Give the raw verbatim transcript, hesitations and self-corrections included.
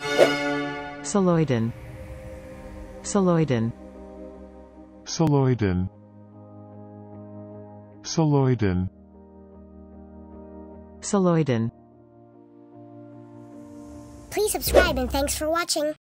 Celloidin. Celloidin. Celloidin. Celloidin. Celloidin. Please subscribe and thanks for watching.